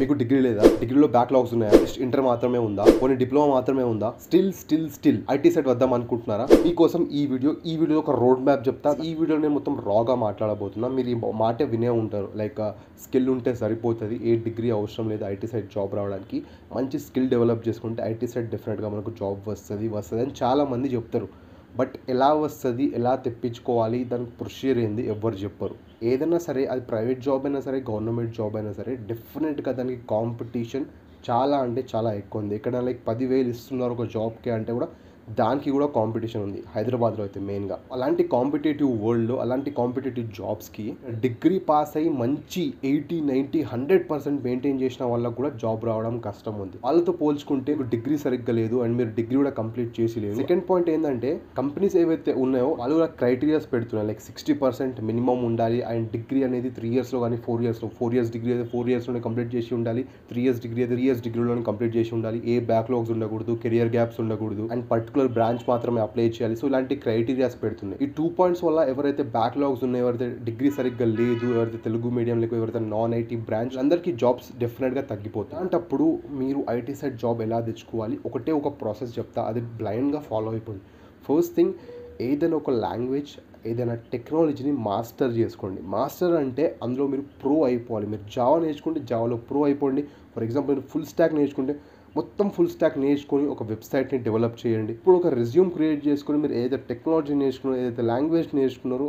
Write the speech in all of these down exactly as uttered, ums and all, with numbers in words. మీకు డిగ్రీ లేదా, డిగ్రీలో బ్యాక్లాగ్స్ ఉన్నాయా, ఇంటర్ మాత్రమే ఉందా, కొన్ని డిప్లొమా మాత్రమే ఉందా, still still still IT set వద్దాం అనుకుంటున్నారా? మీ కోసం ఈ వీడియో ఈ వీడియో ఒక రోడ్ మ్యాప్ చెప్తా. ఈ వీడియో నేను మొత్తం రాగా మాట్లాడబోతున్నా. మీరు ఈ మాట వినే ఉంటారు, లైక్ స్కిల్ ఉంటే సరిపోతుంది, ఏ డిగ్రీ అవసరం లేదు ఐటీ సెట్ జాబ్ రావడానికి. మంచి స్కిల్ డెవలప్ చేసుకుంటే ఐటీ సెట్ డెఫినెట్గా మనకు జాబ్ వస్తుంది వస్తుంది అని చాలామంది చెప్తారు. బట్ ఎలా వస్తుంది, ఎలా తెప్పించుకోవాలి, దానికి ప్రొసీజర్ ఏంది ఎవ్వరు చెప్పరు. ఏదైనా సరే, అది ప్రైవేట్ జాబ్ అయినా సరే, గవర్నమెంట్ జాబ్ అయినా సరే, డెఫినెట్గా దానికి కాంపిటీషన్ చాలా అంటే చాలా ఎక్కువ ఉంది. ఇక్కడ లైక్ పదివేలు ఇస్తున్నారు ఒక జాబ్కి అంటే కూడా దానికి కూడా కాంపిటీషన్ ఉంది హైదరాబాద్లో అయితే మెయిన్గా. అలాంటి కాంపిటేటివ్ వరల్డ్లో, అలాంటి కాంపిటేటివ్ జాబ్స్కి డిగ్రీ పాస్ అయ్యి మంచి eighty ninety hundred percent maintain చేసిన వాళ్ళకు కూడా జాబ్ రావడం కష్టం ఉంది. వాళ్ళతో పోల్చుకుంటే డిగ్రీ సరిగ్గా లేదు అండ్ మీరు డిగ్రీ కూడా కంప్లీట్ చేసి లేదు. సెకండ్ పాయింట్ ఏంటంటే, కంపెనీస్ ఏవైతే ఉన్నాయో వాళ్ళు కూడా క్రైటీరియాస్ పెడుతున్నాయి, లైక్ సిక్స్టీ పర్సెంట్ మినిమం ఉండాలి అండ్ డిగ్రీ అనేది త్రీ ఇయర్స్లో కానీ ఫోర్ ఇయర్స్లో, ఫోర్ ఇయర్స్ డిగ్రీ అయితే ఫోర్ ఇయర్స్లోనే కంప్లీట్ చేసి ఉండాలి, త్రీ ఇయర్స్ డిగ్రీ అయితే త్రీ ఇయర్స్ డిగ్రీలోనే కంప్లీట్ చేసి ఉండాలి, ఏ బ్యాక్లాగ్స్ ఉండకూడదు, కెరియర్ గ్యాప్స్ ఉండకూడదు అండ్ బ్రాంచ్ మాత్రమే అప్లై చేయాలి. సో ఇలాంటి క్రైటీరియాస్ పెడుతున్నాయి. ఈ టూ పాయింట్స్ వల్ల ఎవరైతే బ్యాక్లాగ్స్ ఉన్నాయో, ఎవరైతే డిగ్రీ సరిగ్గా లేదు, ఎవరైతే తెలుగు మీడియం లేక ఎవరైతే నాన్ ఐటీ బ్రాంచ్ అందరికీ జాబ్స్ డెఫినెట్గా తగ్గిపోతుంది. అలాంటప్పుడు మీరు ఐటీ సైడ్ జాబ్ ఎలా తెచ్చుకోవాలి, ఒకటే ఒక ప్రాసెస్ చెప్తా, అది బ్లైండ్గా ఫాలో అయిపోయింది. ఫస్ట్ థింగ్, ఏదైనా ఒక లాంగ్వేజ్, ఏదైనా టెక్నాలజీని మాస్టర్ చేసుకోండి. మాస్టర్ అంటే అందులో మీరు ప్రో అయిపోవాలి. మీరు జావా నేర్చుకుంటే జావాలో ప్రో అయిపోండి. ఫర్ ఎగ్జాంపుల్ మీరు ఫుల్ స్టాక్ నేర్చుకుంటే మొత్తం ఫుల్ స్టాక్ నేర్చుకొని ఒక వెబ్సైట్ని డెవలప్ చేయండి. ఇప్పుడు ఒక రెజ్యూమ్ క్రియేట్ చేసుకొని మీరు ఏదైతే టెక్నాలజీ నేర్చుకున్నారో, ఏదైతే లాంగ్వేజ్ నేర్చుకున్నారో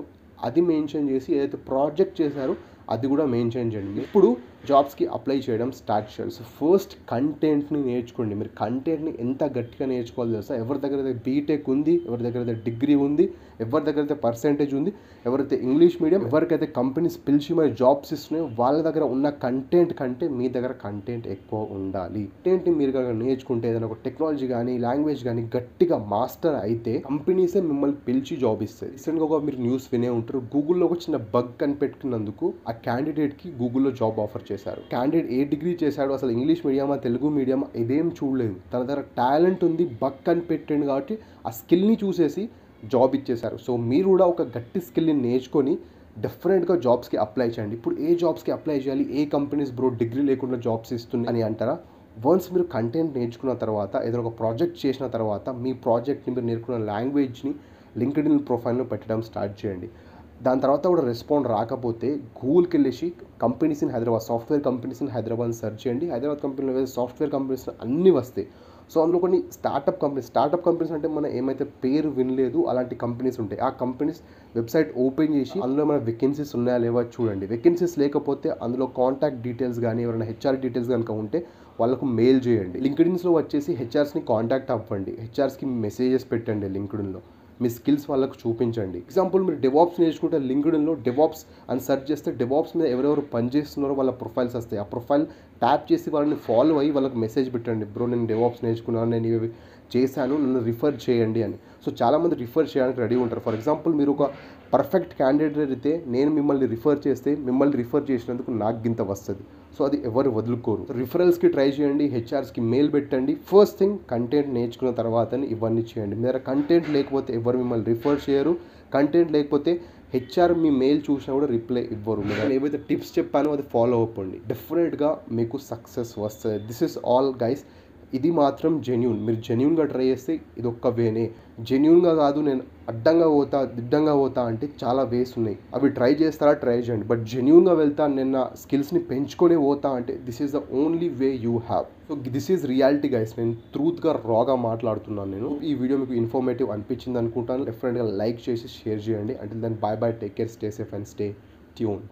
అది మెన్షన్ చేసి, ఏదైతే ప్రాజెక్ట్ చేశారో అది కూడా మెన్షన్ చేయండి. ఇప్పుడు జాబ్స్కి అప్లై చేయడం స్టార్ట్ చేయాలి. సో ఫస్ట్ కంటెంట్ని నేర్చుకోండి. మీరు కంటెంట్ని ఎంత గట్టిగా నేర్చుకోవాలి తెలుసా? ఎవరి దగ్గర అయితే బీటెక్ ఉంది, ఎవరి దగ్గర అయితే డిగ్రీ ఉంది, ఎవరి దగ్గర అయితే పర్సెంటేజ్ ఉంది, ఎవరైతే ఇంగ్లీష్ మీడియం, ఎవరికైతే కంపెనీస్ పిలిచి మరి జాబ్స్ ఇస్తున్నాయో వాళ్ళ దగ్గర ఉన్న కంటెంట్ కంటే మీ దగ్గర కంటెంట్ ఎక్కువ ఉండాలి. కంటెంట్ని మీరు కనుక నేర్చుకుంటే, ఏదైనా ఒక టెక్నాలజీ కానీ లాంగ్వేజ్ కానీ గట్టిగా మాస్టర్ అయితే కంపెనీసే మిమ్మల్ని పిలిచి జాబ్ ఇస్తాయి. రీసెంట్గా ఒక మీరు న్యూస్ వినే ఉంటారు, గూగుల్లో ఒక చిన్న బగ్ కనిపెట్టుకున్నందుకు ఆ క్యాండిడేట్కి గూగుల్లో జాబ్ ఆఫర్ చేశారు. క్యాండిడేట్ ఏ డిగ్రీ చేశాడు, అసలు ఇంగ్లీష్ మీడియమా తెలుగు మీడియమా ఇదేం చూడలేదు, తన దగ్గర టాలెంట్ ఉంది, బగ్ కనిపెట్టిండు కాబట్టి ఆ స్కిల్ని చూసేసి జాబ్ ఇచ్చేశారు. సో మీరు కూడా ఒక గట్టి స్కిల్ని నేర్చుకొని డెఫినెట్గా జాబ్స్కి అప్లై చేయండి. ఇప్పుడు ఏ జాబ్స్కి అప్లై చేయాలి, ఏ కంపెనీస్ బ్రో డిగ్రీ లేకుండా జాబ్స్ ఇస్తుంది అని అంటారా? వన్స్ మీరు కంటెంట్ నేర్చుకున్న తర్వాత, ఏదైనా ఒక ప్రాజెక్ట్ చేసిన తర్వాత మీ ప్రాజెక్ట్ని, మీరు నేర్చుకున్న లాంగ్వేజ్ని లింక్డ్ఇన్ ప్రొఫైల్లో పెట్టడం స్టార్ట్ చేయండి. దాని తర్వాత కూడా రెస్పాండ్ రాకపోతే గూగుల్కి వెళ్ళేసి companies in Hyderabad, software companies in Hyderabad search చేయండి. హైదరాబాద్ కంపెనీలో సాఫ్ట్వేర్ కంపెనీస్ అన్నీ వస్తాయి. సో అందులో కొన్ని స్టార్టప్ కంపెనీస్, స్టార్టప్ కంపెనీస్ అంటే మనం ఏమైతే పేరు వినలేదు అలాంటి కంపెనీస్ ఉంటాయి. ఆ కంపెనీస్ వెబ్సైట్ ఓపెన్ చేసి అందులో మన వేకెన్సీస్ ఉన్నాయా లేవా చూడండి. వేకెన్సీస్ లేకపోతే అందులో కాంటాక్ట్ డీటెయిల్స్ కానీ, ఎవరైనా హెచ్ఆర్ డీటెయిల్స్ కనుక ఉంటే వాళ్ళకు మెయిల్ చేయండి. లింక్డ్ఇన్స్లో వచ్చేసి హెచ్ఆర్స్ని కాంటాక్ట్ అవ్వండి, హెచ్ఆర్స్కి మెసేజెస్ పెట్టండి, లింక్డ్ఇన్లో మీ స్కిల్స్ వాళ్ళకు చూపించండి. ఎగ్జాంపుల్ మీరు డెవాప్స్ నేర్చుకుంటే లింక్డ్ఇన్లో డెవాప్స్ అని సెర్చ్ చేస్తే డెవాప్స్ మీద ఎవరెవరు పనిచేస్తున్నారో వాళ్ళ ప్రొఫైల్స్ వస్తాయి. ఆ ప్రొఫైల్ ట్యాప్ చేసి వాళ్ళని ఫాలో అయ్యి వాళ్ళకి మెసేజ్ పెట్టండి, బ్రో నేను డెవాప్స్ నేర్చుకున్నాను, నేను ఇవి చేశాను, నన్ను రిఫర్ చేయండి అని. సో చాలామంది రిఫర్ చేయడానికి రెడీ ఉంటారు. ఫర్ ఎగ్జాంపుల్ మీరు ఒక పర్ఫెక్ట్ క్యాండిడేట్ అయితే నేను మిమ్మల్ని రిఫర్ చేస్తే మిమ్మల్ని రిఫర్ చేసినందుకు నాకు గింత వస్తుంది. సో అది ఎవరు వదులుకోరు. రిఫరల్స్కి ట్రై చేయండి, హెచ్ఆర్స్కి మెయిల్ పెట్టండి. ఫస్ట్ థింగ్ కంటెంట్ నేర్చుకున్న తర్వాత ఇవన్నీ చేయండి. మీరు కంటెంట్ లేకపోతే ఎవరు మిమ్మల్ని రిఫర్ చేయరు. కంటెంట్ లేకపోతే హెచ్ఆర్ మీ మెయిల్ చూసినా కూడా రిప్లై ఇవ్వరు. నేను ఏవైతే టిప్స్ చెప్పానో అది ఫాలో అవ్వండి, డెఫినెట్గా మీకు సక్సెస్ వస్తుంది. This is all guys. ఇది మాత్రం జెన్యూన్. మీరు జెన్యూన్గా ట్రై చేస్తే ఇది ఒక్క వేనే. జెన్యూన్గా కాదు నేను అడ్డంగా పోతా దిడ్డంగా పోతా అంటే చాలా వేస్ ఉన్నాయి, అవి ట్రై చేస్తారా ట్రై చేయండి. బట్ జెన్యూన్గా వెళ్తా, నేను నా స్కిల్స్ని పెంచుకొని పోతా అంటే this is the only way you have. So this is reality guys. నేను ట్రూత్గా రాగా మాట్లాడుతున్నాను. నేను ఈ వీడియో మీకు ఇన్ఫర్మేటివ్ అనిపించింది అనుకుంటాను. డెఫినెట్గా లైక్ చేసి షేర్ చేయండి. అంటే దాన్ని bye bye, take care, stay safe and stay tuned.